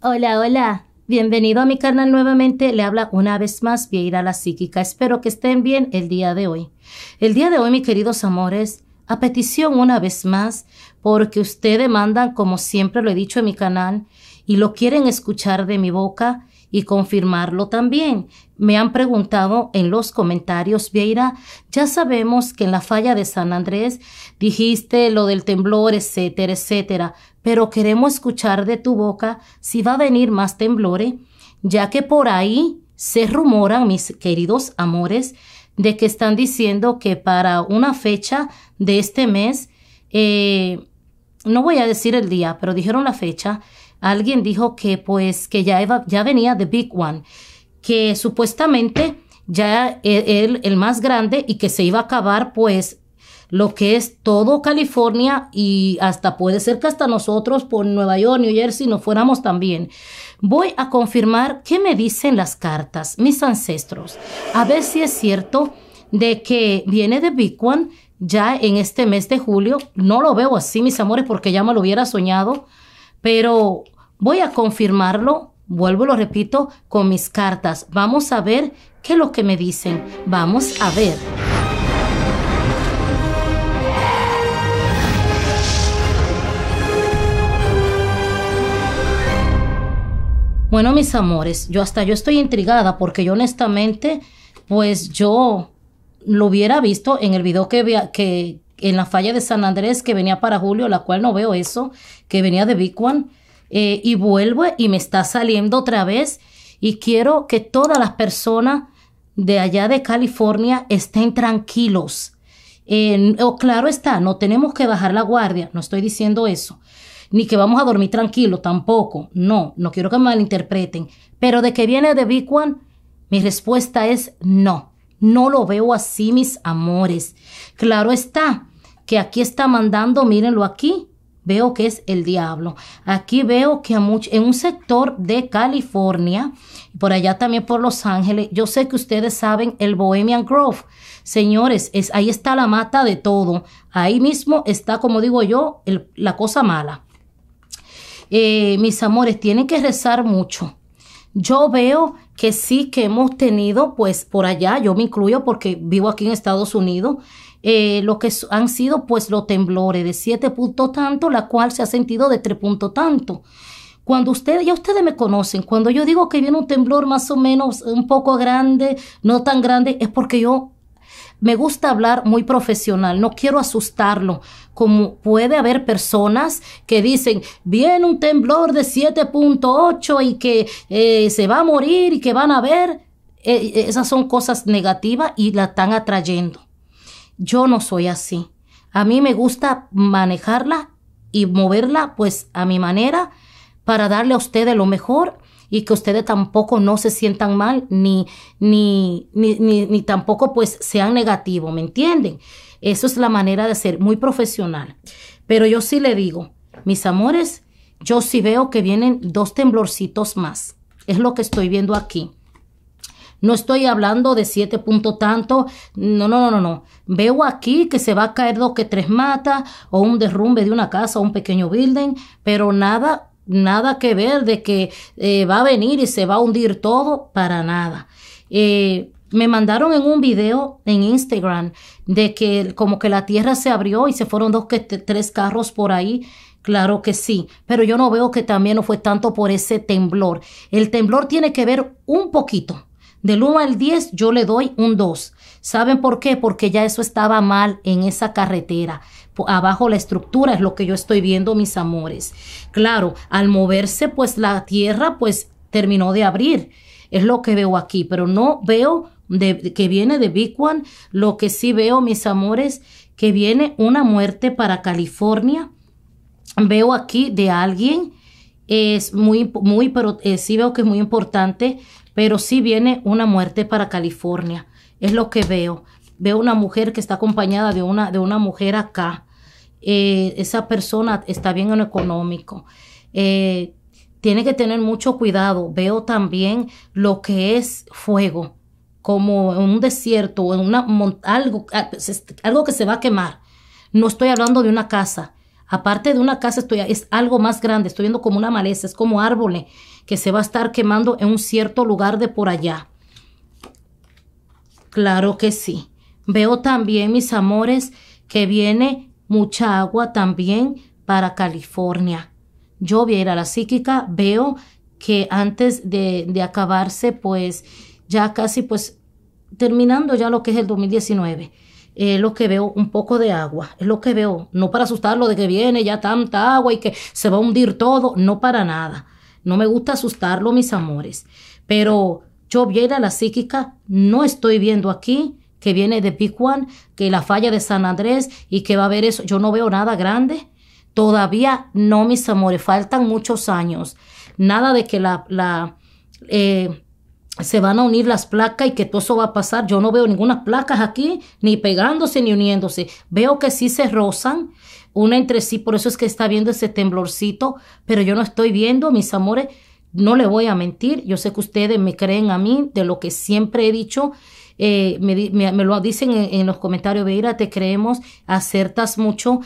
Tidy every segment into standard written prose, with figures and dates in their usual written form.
Hola, hola. Bienvenido a mi canal nuevamente. Le habla una vez más Vieira La Psíquica. Espero que estén bien el día de hoy. El día de hoy, mis queridos amores, a petición una vez más, porque ustedes mandan, como siempre lo he dicho en mi canal, y lo quieren escuchar de mi boca y confirmarlo también. Me han preguntado en los comentarios, Vieira, ya sabemos que en la falla de San Andrés dijiste lo del temblor, etcétera, etcétera, pero queremos escuchar de tu boca si va a venir más temblores, ya que por ahí se rumoran, mis queridos amores, de que están diciendo que para una fecha de este mes, no voy a decir el día, pero dijeron la fecha, alguien dijo que pues que ya venía The Big One, que supuestamente ya el más grande y que se iba a acabar pues lo que es todo California y hasta puede ser que hasta nosotros por Nueva York, New Jersey no fuéramos también. Voy a confirmar qué me dicen las cartas, mis ancestros, a ver si es cierto de que viene The Big One ya en este mes de julio. No lo veo así, mis amores, porque ya me lo hubiera soñado, pero voy a confirmarlo. Vuelvo, lo repito, con mis cartas. Vamos a ver qué es lo que me dicen. Vamos a ver. Bueno, mis amores, yo estoy intrigada porque yo honestamente, pues yo lo hubiera visto en el video que en la falla de San Andrés que venía para julio, la cual no veo eso, que venía de Big One. Y vuelve y me está saliendo otra vez y quiero que todas las personas de allá de California estén tranquilos. Claro está, no tenemos que bajar la guardia, no estoy diciendo eso, ni que vamos a dormir tranquilos tampoco, no quiero que me malinterpreten, pero de que viene The Big One, mi respuesta es no lo veo así, mis amores. Claro está que aquí está mandando, mírenlo aquí, veo que es el diablo. Aquí veo que en un sector de California, por allá también por Los Ángeles, yo sé que ustedes saben el Bohemian Grove. Señores, ahí está la mata de todo. Ahí mismo está, como digo yo, la cosa mala. Mis amores, tienen que rezar mucho. Yo veo que sí que hemos tenido, pues por allá, yo me incluyo porque vivo aquí en Estados Unidos, lo que han sido pues los temblores de 7 punto tanto, la cual se ha sentido de 3 punto tanto. Cuando ustedes me conocen, cuando yo digo que viene un temblor más o menos un poco grande, no tan grande, es porque yo me gusta hablar muy profesional, no quiero asustarlo, como puede haber personas que dicen, viene un temblor de 7.8 y que se va a morir y que van a ver, esas son cosas negativas y la están atrayendo. Yo no soy así. A mí me gusta manejarla y moverla pues a mi manera para darle a ustedes lo mejor y que ustedes tampoco no se sientan mal ni tampoco pues sean negativos, ¿me entienden? Eso es la manera de ser, muy profesional. Pero yo sí le digo, mis amores, yo sí veo que vienen 2 temblorcitos más. Es lo que estoy viendo aquí. No estoy hablando de 7 punto tanto, no. Veo aquí que se va a caer 2 que 3 matas o un derrumbe de una casa o un pequeño building, pero nada que ver de que va a venir y se va a hundir todo, para nada. Me mandaron en un video en Instagram de que como que la tierra se abrió y se fueron 2 que 3 carros por ahí. Claro que sí, pero yo no veo que también no fue tanto por ese temblor. El temblor tiene que ver un poquito. Del 1 al 10 yo le doy un 2. ¿Saben por qué? Porque ya eso estaba mal en esa carretera. Abajo la estructura es lo que yo estoy viendo, mis amores. Claro, al moverse pues la tierra pues terminó de abrir. Es lo que veo aquí, pero no veo que viene de Big One. Lo que sí veo, mis amores, que viene una muerte para California. Veo aquí de alguien. Es muy pero sí veo que es muy importante. Pero sí viene una muerte para California. Es lo que veo. Veo una mujer que está acompañada de una mujer acá. Esa persona está bien en lo económico. Tiene que tener mucho cuidado. Veo también lo que es fuego. Como en un desierto o en algo que se va a quemar. No estoy hablando de una casa. Aparte de una casa, es algo más grande. Estoy viendo como una maleza, es como árboles que se va a estar quemando en un cierto lugar de por allá. Claro que sí. Veo también, mis amores, que viene mucha agua también para California. Yo, Vieira La Psíquica, veo que antes de acabarse, pues ya casi pues terminando ya lo que es el 2019, es lo que veo, un poco de agua, es lo que veo. No para asustarlo de que viene ya tanta agua y que se va a hundir todo, no, para nada. No me gusta asustarlo, mis amores. Pero yo, Vieira La Psíquica, no estoy viendo aquí que viene The Big One, que la falla de San Andrés y que va a haber eso. Yo no veo nada grande. Todavía no, mis amores, faltan muchos años. Nada de que se van a unir las placas y que todo eso va a pasar. Yo no veo ninguna placas aquí, ni pegándose ni uniéndose. Veo que sí se rozan una entre sí, por eso es que está viendo ese temblorcito, pero yo no estoy viendo, mis amores, no le voy a mentir. Yo sé que ustedes me creen a mí de lo que siempre he dicho. Me lo dicen en los comentarios: Vieira, te creemos, acertas mucho.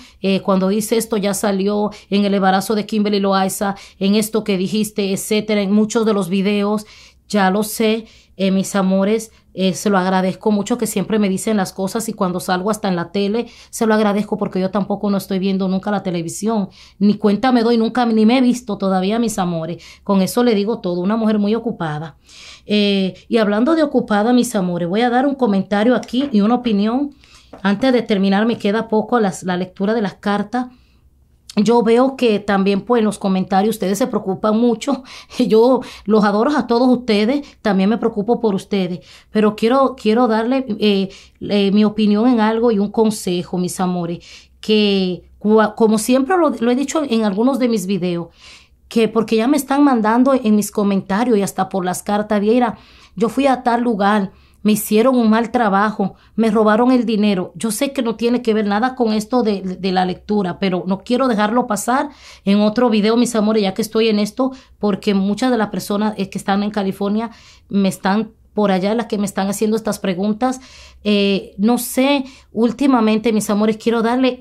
Cuando dice esto, ya salió en el embarazo de Kimberly Loaiza, en esto que dijiste, etcétera, en muchos de los videos. Ya lo sé, mis amores, se lo agradezco mucho que siempre me dicen las cosas, y cuando salgo hasta en la tele, se lo agradezco, porque yo tampoco no estoy viendo nunca la televisión, ni cuenta me doy nunca, ni me he visto todavía, mis amores. Con eso le digo todo, una mujer muy ocupada. Y hablando de ocupada, mis amores, voy a dar un comentario aquí y una opinión. Antes de terminar, me queda poco la lectura de las cartas. Yo veo que también, pues, en los comentarios ustedes se preocupan mucho. Yo los adoro a todos ustedes, también me preocupo por ustedes, pero quiero darle mi opinión en algo y un consejo, mis amores, que como siempre lo he dicho en algunos de mis videos, que porque ya me están mandando en mis comentarios y hasta por las cartas: Vieira, yo fui a tal lugar, me hicieron un mal trabajo, me robaron el dinero. Yo sé que no tiene que ver nada con esto de la lectura, pero no quiero dejarlo pasar en otro video, mis amores, ya que estoy en esto, porque muchas de las personas que están en California me están por allá, las que me están haciendo estas preguntas. No sé, últimamente, mis amores, quiero darle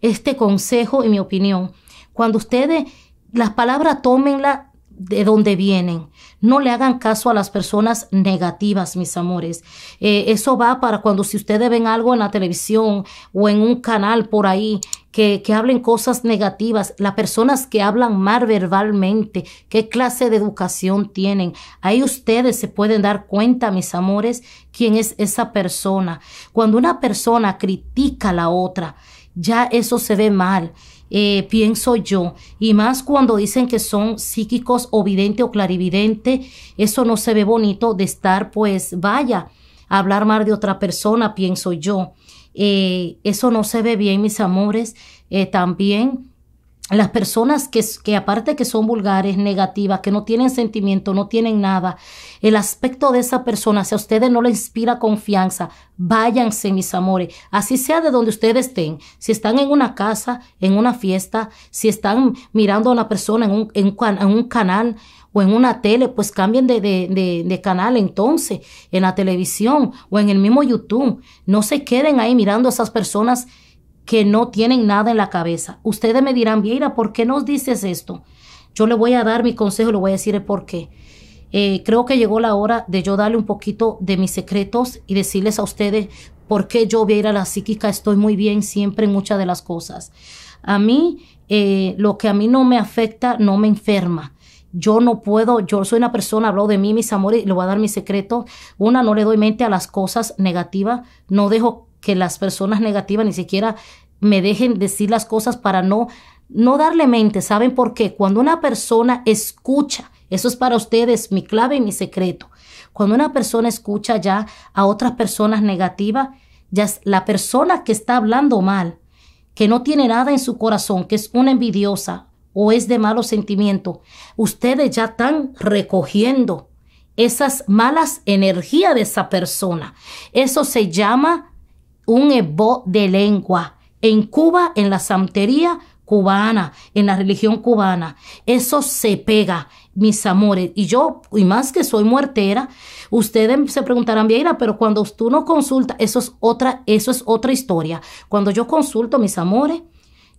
este consejo y mi opinión. Cuando ustedes, las palabras, tómenlas de donde vienen. No le hagan caso a las personas negativas, mis amores. Eso va para cuando, si ustedes ven algo en la televisión o en un canal por ahí que hablen cosas negativas, las personas que hablan mal verbalmente, qué clase de educación tienen. Ahí ustedes se pueden dar cuenta, mis amores, quién es esa persona. Cuando una persona critica a la otra, ya eso se ve mal. Pienso yo, y más cuando dicen que son psíquicos o vidente o clarividente, eso no se ve bonito, de estar, pues, vaya, a hablar mal de otra persona, pienso yo. Eso no se ve bien, mis amores. También las personas que aparte que son vulgares, negativas, que no tienen sentimiento, no tienen nada, el aspecto de esa persona, si a ustedes no les inspira confianza, váyanse, mis amores, así sea de donde ustedes estén. Si están en una casa, en una fiesta, si están mirando a una persona en un canal o en una tele, pues cambien de canal entonces, en la televisión o en el mismo YouTube. No se queden ahí mirando a esas personas que no tienen nada en la cabeza. Ustedes me dirán: Vieira, ¿por qué nos dices esto? Yo le voy a dar mi consejo, le voy a decir el por qué. Creo que llegó la hora de yo darle un poquito de mis secretos y decirles a ustedes por qué yo, Vieira La Psíquica, estoy muy bien siempre en muchas de las cosas. A mí, lo que a mí no me afecta, no me enferma. Yo no puedo, yo soy una persona, hablo de mí, mis amores, y le voy a dar mi secreto. Una, no le doy mente a las cosas negativas, no dejo que las personas negativas ni siquiera me dejen decir las cosas para no darle mente. ¿Saben por qué? Cuando una persona escucha, eso es para ustedes mi clave y mi secreto. Cuando una persona escucha ya a otras personas negativas, ya es la persona que está hablando mal, que no tiene nada en su corazón, que es una envidiosa o es de malos sentimientos, ustedes ya están recogiendo esas malas energías de esa persona. Eso se llama un ebó de lengua. En Cuba, en la santería cubana, en la religión cubana, eso se pega, mis amores. Y yo, y más que soy muertera, ustedes se preguntarán: Vieira, pero cuando tú no consultas, eso es otra historia. Cuando yo consulto, mis amores,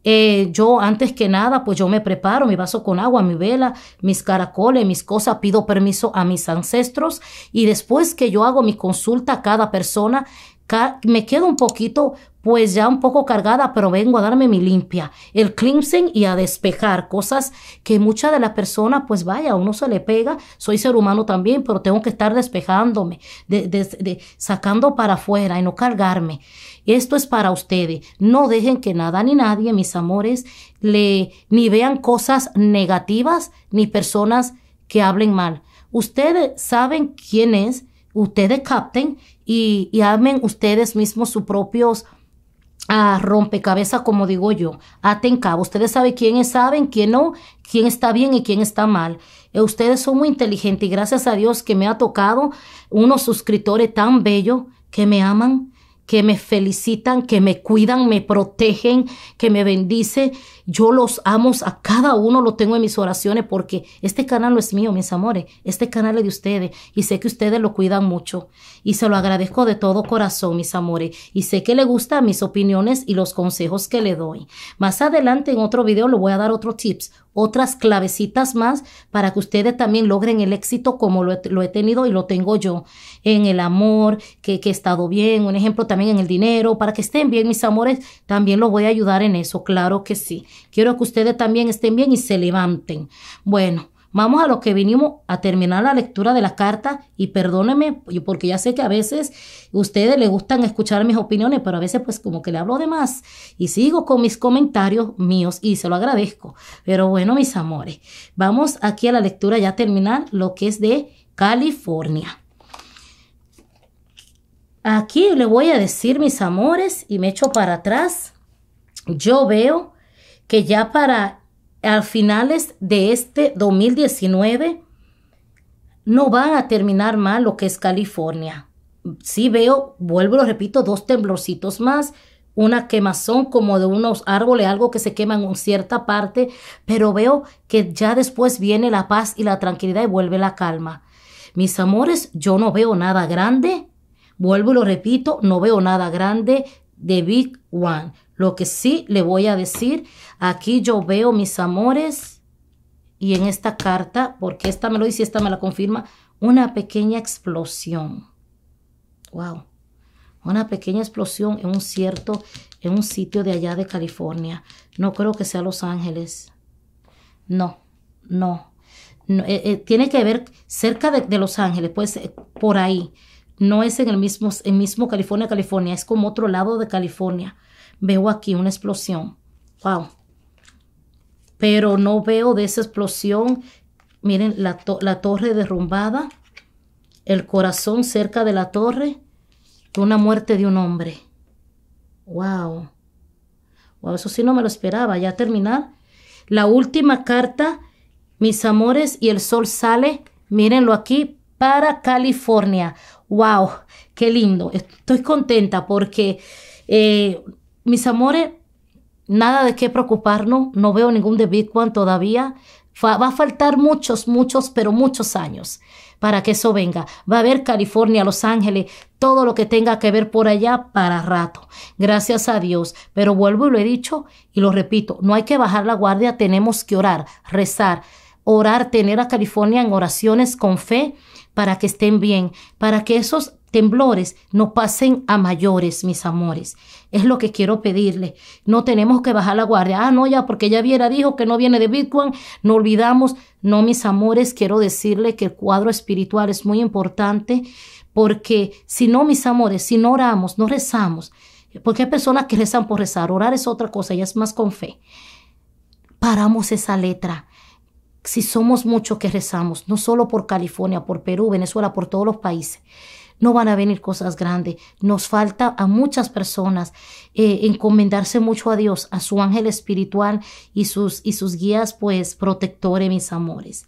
Yo antes que nada, pues yo me preparo, mi vaso con agua, mi vela, mis caracoles, mis cosas, pido permiso a mis ancestros y después que yo hago mi consulta a cada persona, me quedo un poquito, pues ya un poco cargada, pero vengo a darme mi limpia, el cleansing y a despejar cosas que muchas de las personas, pues vaya, a uno se le pega, soy ser humano también, pero tengo que estar despejándome, sacando para afuera y no cargarme. Esto es para ustedes. No dejen que nada ni nadie, mis amores, ni vean cosas negativas ni personas que hablen mal. Ustedes saben quién es, ustedes capten y amen ustedes mismos sus propios rompecabezas, como digo yo. Aten cabo. Ustedes saben, quién no, quién está bien y quién está mal. Ustedes son muy inteligentes y gracias a Dios que me ha tocado unos suscriptores tan bellos que me aman, que me felicitan, que me cuidan, me protegen, que me bendice. Yo los amo a cada uno, lo tengo en mis oraciones porque este canal no es mío, mis amores. Este canal es de ustedes y sé que ustedes lo cuidan mucho. Y se lo agradezco de todo corazón, mis amores. Y sé que les gustan mis opiniones y los consejos que le doy. Más adelante en otro video les voy a dar otros tips, otras clavecitas más para que ustedes también logren el éxito como lo he tenido y lo tengo yo. En el amor, que he estado bien, un ejemplo también en el dinero, para que estén bien, mis amores, también los voy a ayudar en eso, claro que sí. Quiero que ustedes también estén bien y se levanten. Bueno, vamos a lo que vinimos a terminar la lectura de la carta y perdónenme porque ya sé que a veces a ustedes les gustan escuchar mis opiniones, pero a veces pues como que le hablo de más y sigo con mis comentarios míos y se lo agradezco. Pero bueno, mis amores, vamos aquí a la lectura ya terminar lo que es de California. Aquí le voy a decir, mis amores, y me echo para atrás, yo veo que ya para a finales de este 2019 no van a terminar mal lo que es California. Sí veo, vuelvo, lo repito, dos temblorcitos más, una quemazón como de unos árboles, algo que se quema en cierta parte, pero veo que ya después viene la paz y la tranquilidad y vuelve la calma. Mis amores, yo no veo nada grande, vuelvo y lo repito, no veo nada grande de Big One. Lo que sí le voy a decir, aquí yo veo, mis amores, y en esta carta, porque esta me lo dice, esta me la confirma, una pequeña explosión. Wow. Una pequeña explosión en un sitio de allá de California. No creo que sea Los Ángeles. No, no. No, tiene que ver cerca de Los Ángeles, pues por ahí. No es en el mismo California, California. Es como otro lado de California. Veo aquí una explosión. Wow. Pero no veo de esa explosión. Miren, la torre derrumbada. El corazón cerca de la torre. Una muerte de un hombre. Wow. Wow, eso sí no me lo esperaba. Ya terminar. La última carta, mis amores, y el sol sale. Mírenlo aquí para California. Wow, qué lindo. Estoy contenta porque... mis amores, nada de qué preocuparnos, no veo ningún The Big One todavía. Va a faltar muchos años para que eso venga. Va a haber California, Los Ángeles, todo lo que tenga que ver por allá para rato. Gracias a Dios. Pero vuelvo y lo he dicho y lo repito, no hay que bajar la guardia, tenemos que orar, rezar, orar, tener a California en oraciones con fe para que estén bien, para que esos temblores no pasen a mayores, mis amores. Es lo que quiero pedirle. No tenemos que bajar la guardia. Ah, no, ya, porque ya Vieira dijo que no viene de Bitcoin. No olvidamos. No, mis amores, quiero decirle que el cuadro espiritual es muy importante porque si no, mis amores, si no oramos, no rezamos, porque hay personas que rezan por rezar. Orar es otra cosa, ya es más con fe. Paramos esa letra. Si somos muchos que rezamos, no solo por California, por Perú, Venezuela, por todos los países. No van a venir cosas grandes. Nos falta a muchas personas encomendarse mucho a Dios, a su ángel espiritual y sus guías, pues, protectores, mis amores.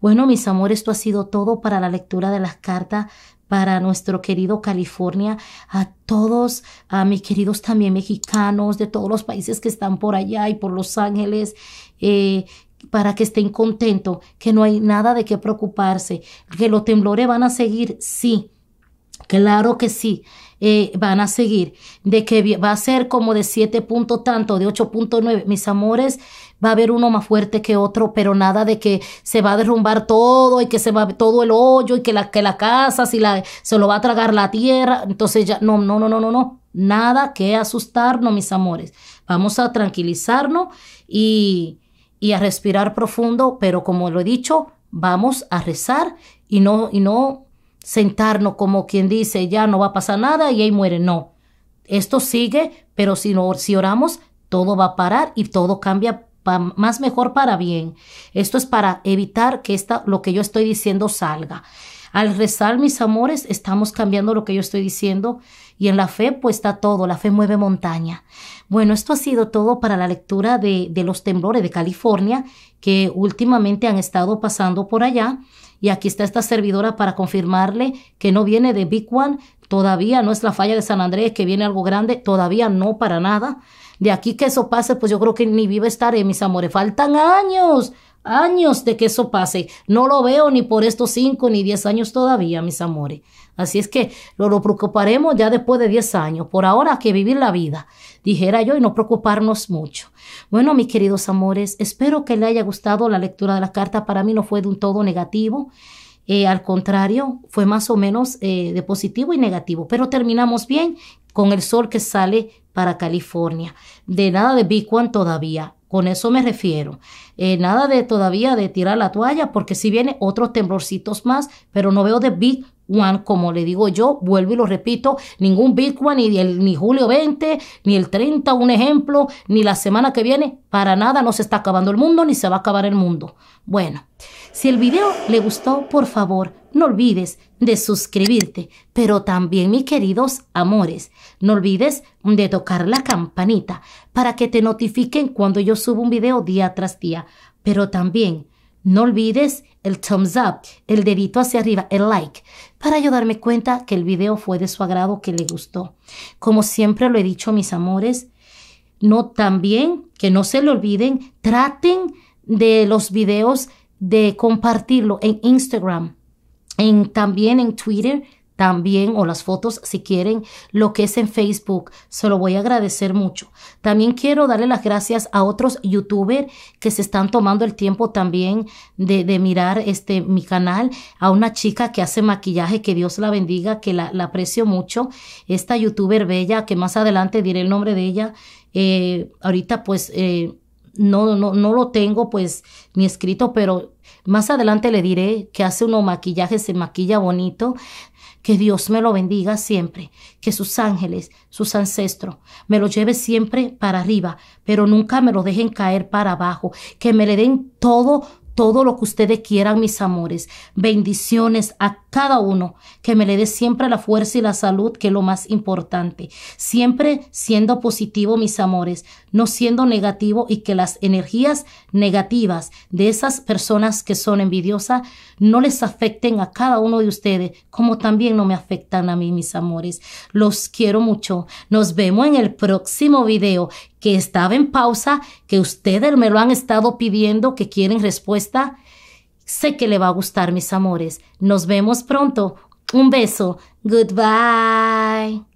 Bueno, mis amores, esto ha sido todo para la lectura de las cartas para nuestro querido California, a todos, a mis queridos también mexicanos de todos los países que están por allá y por Los Ángeles, para que estén contentos, que no hay nada de qué preocuparse, que los temblores van a seguir, sí. Claro que sí, van a seguir, de que va a ser como de 7 punto tanto, de 8.9, mis amores, va a haber uno más fuerte que otro, pero nada de que se va a derrumbar todo y que se va todo el hoyo y que la casa si la, se lo va a tragar la tierra. Entonces ya, no, nada que asustarnos, mis amores. Vamos a tranquilizarnos y a respirar profundo, pero como lo he dicho, vamos a rezar y no sentarnos como quien dice, ya no va a pasar nada y ahí muere. No, esto sigue, pero si oramos, todo va a parar y todo cambia más mejor para bien. Esto es para evitar que lo que yo estoy diciendo salga. Al rezar, mis amores, estamos cambiando lo que yo estoy diciendo y en la fe pues está todo, la fe mueve montaña. Bueno, esto ha sido todo para la lectura de los temblores de California que últimamente han estado pasando por allá. Y aquí está esta servidora para confirmarle que no viene de Big One, todavía no es la falla de San Andrés, que viene algo grande, todavía no, para nada. De aquí que eso pase, pues yo creo que ni viva estaré, mis amores. Faltan años de que eso pase. No lo veo ni por estos 5 ni 10 años todavía, mis amores. Así es que lo preocuparemos ya después de 10 años. Por ahora, que vivir la vida, dijera yo, y no preocuparnos mucho. Bueno, mis queridos amores, espero que les haya gustado la lectura de la carta. Para mí no fue de un todo negativo. Al contrario, fue más o menos de positivo y negativo. Pero terminamos bien con el sol que sale para California. De nada de Big One todavía. Con eso me refiero. Nada de todavía de tirar la toalla, porque si viene otros temblorcitos más, pero no veo de Big One, como le digo yo, vuelvo y lo repito, ningún Big One, ni julio 20, ni el 30, un ejemplo, ni la semana que viene, para nada. No se está acabando el mundo, ni se va a acabar el mundo. Bueno, si el video le gustó, por favor, no olvides de suscribirte, pero también, mis queridos amores, no olvides de tocar la campanita para que te notifiquen cuando yo subo un video día tras día, pero también no olvides el thumbs up, el dedito hacia arriba, el like, para yo darme cuenta que el video fue de su agrado, que le gustó. Como siempre lo he dicho, mis amores, no, también que no se le olviden, traten de los videos de compartirlo en Instagram, también en Twitter, también, o las fotos si quieren, lo que es en Facebook, se lo voy a agradecer mucho. También quiero darle las gracias a otros youtubers que se están tomando el tiempo también de mirar mi canal, a una chica que hace maquillaje, que Dios la bendiga, que la aprecio mucho, esta youtuber bella, que más adelante diré el nombre de ella, ahorita pues no lo tengo pues ni escrito, pero más adelante le diré que hace unos maquillajes, se maquilla bonito. Que Dios me lo bendiga siempre, que sus ángeles, sus ancestros, me lo lleve siempre para arriba, pero nunca me lo dejen caer para abajo, que me le den todo lo que ustedes quieran, mis amores. Bendiciones a cada uno, que me le dé siempre la fuerza y la salud, que es lo más importante. Siempre siendo positivo, mis amores, no siendo negativo, y que las energías negativas de esas personas que son envidiosas no les afecten a cada uno de ustedes, como también no me afectan a mí, mis amores. Los quiero mucho. Nos vemos en el próximo video, que estaba en pausa, que ustedes me lo han estado pidiendo, que quieren respuesta. Sé que le va a gustar, mis amores. Nos vemos pronto. Un beso. Goodbye.